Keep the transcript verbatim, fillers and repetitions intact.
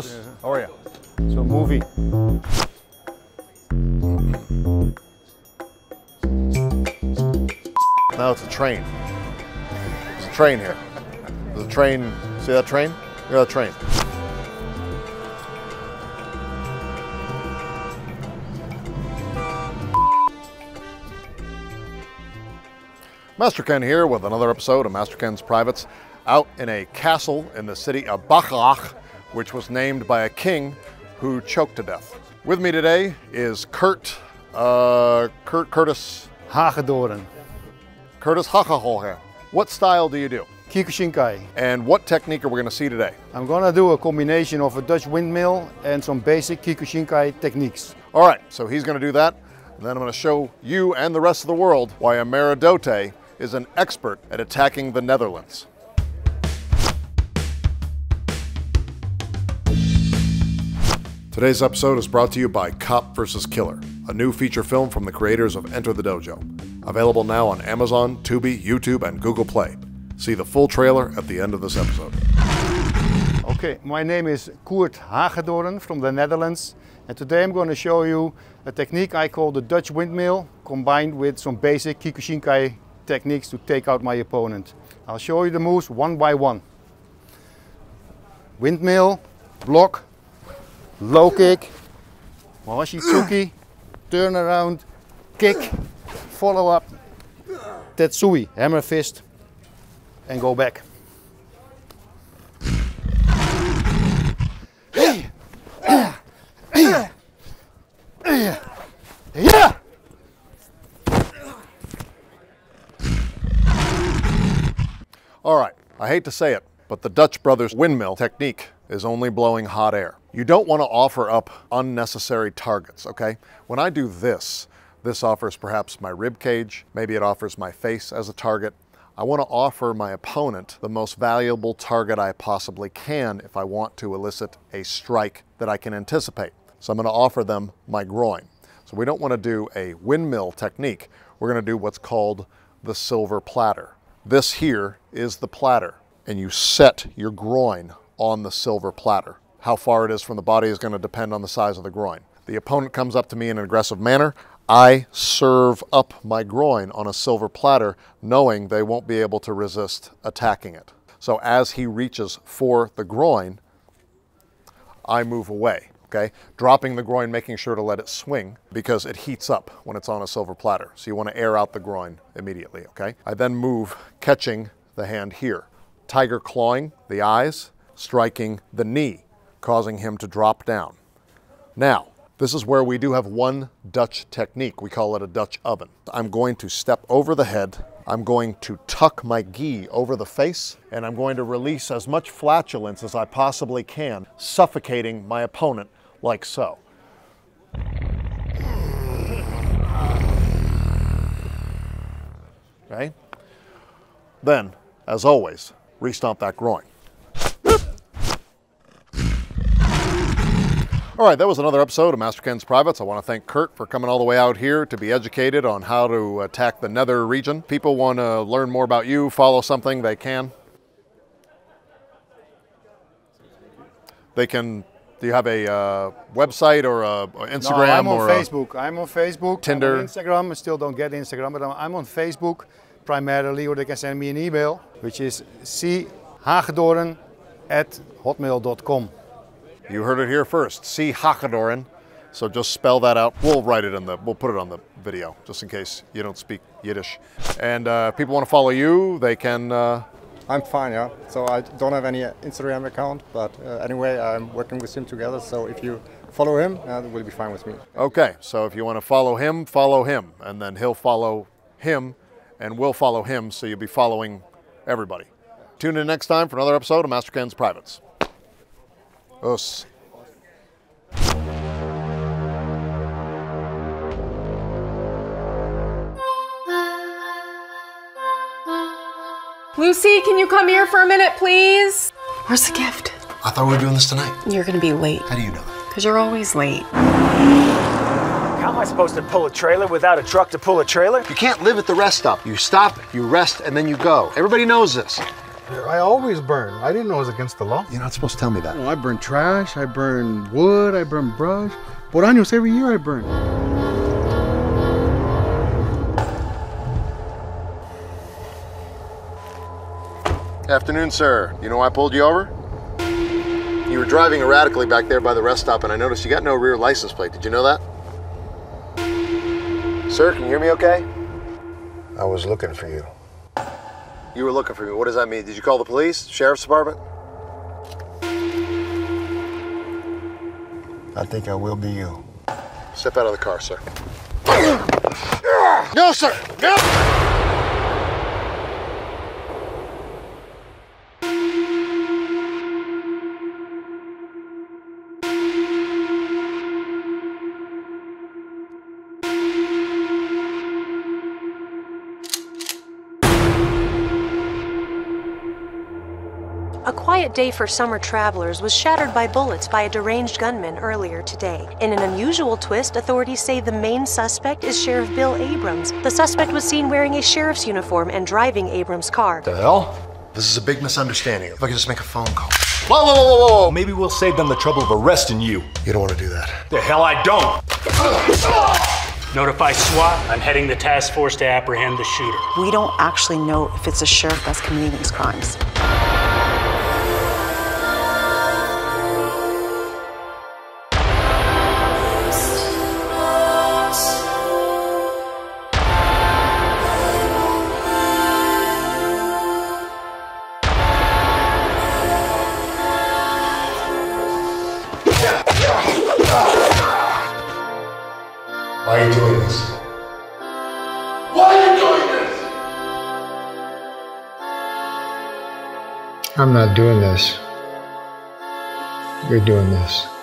Carlos, how are you? So movie. Now it's a train. It's a train here. There's a train. See that train? Yeah, that train. Master Ken here with another episode of Master Ken's Privates, out in a castle in the city of Bachrach, which was named by a king who choked to death. With me today is Kurt, uh, Kurt Curtis Haagedoorn. Curtis Haagedoorn. What style do you do? Kyokushin Kai. And what technique are we going to see today? I'm going to do a combination of a Dutch windmill and some basic Kyokushin Kai techniques. All right, so he's going to do that, and then I'm going to show you and the rest of the world why Ameri-Do-Te is an expert at attacking the Netherlands. Today's episode is brought to you by Cop versus. Killer, a new feature film from the creators of Enter the Dojo. Available now on Amazon, Tubi, YouTube, and Google Play. See the full trailer at the end of this episode. Okay, my name is Kurt Haagedoorn from the Netherlands, and today I'm going to show you a technique I call the Dutch windmill, combined with some basic Kyokushin Kai techniques to take out my opponent. I'll show you the moves one by one. Windmill, block, low kick, mawashi tsuki, turn around, kick, follow up, tetsui, hammer fist, and go back. All right, I hate to say it, but the Dutch brothers' windmill technique is only blowing hot air. You don't want to offer up unnecessary targets, okay? When I do this, this offers perhaps my rib cage, maybe it offers my face as a target. I want to offer my opponent the most valuable target I possibly can if I want to elicit a strike that I can anticipate. So I'm going to offer them my groin. So we don't want to do a windmill technique. We're going to do what's called the silver platter. This here is the platter, and you set your groin on the silver platter. How far it is from the body is going to depend on the size of the groin. The opponent comes up to me in an aggressive manner. I serve up my groin on a silver platter, knowing they won't be able to resist attacking it. So as he reaches for the groin, I move away, okay? Dropping the groin, making sure to let it swing, because it heats up when it's on a silver platter. So you want to air out the groin immediately, okay? I then move, catching the hand here. Tiger clawing the eyes, striking the knee, causing him to drop down. Now, this is where we do have one Dutch technique. We call it a Dutch oven. I'm going to step over the head. I'm going to tuck my gi over the face, and I'm going to release as much flatulence as I possibly can, suffocating my opponent like so. Okay? Then, as always, re-stomp that groin. All right, that was another episode of Master Ken's Privates. I want to thank Kurt for coming all the way out here to be educated on how to attack the nether region. People want to learn more about you, follow something, they can. They can, do you have a uh, website or a Instagram? No, I'm on or Facebook. A, I'm on Facebook. Tinder. I'm on Instagram. I still don't get Instagram, but I'm on Facebook primarily, or they can send me an email, which is c haagedoorn at hotmail dot com. You heard it here first, C. Haagedoorn. So just spell that out. We'll write it in the, we'll put it on the video, just in case you don't speak Yiddish. And uh, if people want to follow you, they can... Uh... I'm fine, yeah. So I don't have any Instagram account, but uh, anyway, I'm working with him together. So if you follow him, uh, it will be fine with me. Okay, so if you want to follow him, follow him. And then he'll follow him, and we'll follow him, so you'll be following everybody. Tune in next time for another episode of Master Ken's Privates. Us. Lucy, can you come here for a minute, please? Where's the gift? I thought we were doing this tonight. You're gonna be late. How do you know that? Because you're always late. How am I supposed to pull a trailer without a truck to pull a trailer? You can't live at the rest stop. You stop, you rest, and then you go. Everybody knows this. I always burn. I didn't know it was against the law. You're not supposed to tell me that. No, I burn trash, I burn wood, I burn brush. Por años, every year I burn. Afternoon, sir. You know why I pulled you over? You were driving erratically back there by the rest stop, and I noticed you got no rear license plate. Did you know that? Sir, can you hear me okay? I was looking for you. You were looking for me. What does that mean? Did you call the police? Sheriff's Department? I think I will be you. Step out of the car, sir. No, sir! No! A quiet day for summer travelers was shattered by bullets by a deranged gunman earlier today. In an unusual twist, authorities say the main suspect is Sheriff Bill Abrams. The suspect was seen wearing a sheriff's uniform and driving Abrams' car. The hell? This is a big misunderstanding. If I could just make a phone call. Whoa, whoa, whoa, whoa, whoa! Maybe we'll save them the trouble of arresting you. You don't want to do that. The hell I don't! Notify SWAT. I'm heading the task force to apprehend the shooter. We don't actually know if it's a sheriff that's committing these crimes. Why are you doing this? Why are you doing this? I'm not doing this. You're doing this.